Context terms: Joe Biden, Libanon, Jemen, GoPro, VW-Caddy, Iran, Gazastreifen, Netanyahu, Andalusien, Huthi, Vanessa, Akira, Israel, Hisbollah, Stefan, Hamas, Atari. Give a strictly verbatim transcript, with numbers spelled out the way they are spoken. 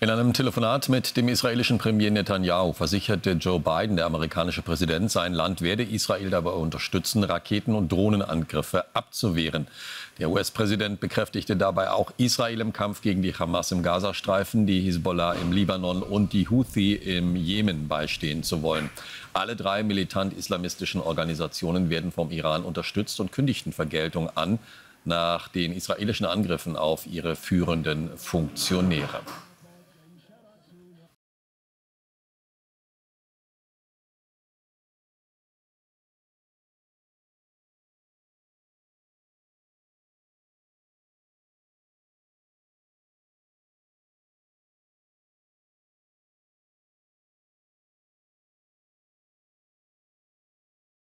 In einem Telefonat mit dem israelischen Premier Netanyahu versicherte Joe Biden, der amerikanische Präsident, sein Land werde Israel dabei unterstützen, Raketen- und Drohnenangriffe abzuwehren. Der U S-Präsident bekräftigte dabei auch Israel im Kampf gegen die Hamas im Gazastreifen, die Hisbollah im Libanon und die Huthi im Jemen beistehen zu wollen. Alle drei militant-islamistischen Organisationen werden vom Iran unterstützt und kündigten Vergeltung an nach den israelischen Angriffen auf ihre führenden Funktionäre.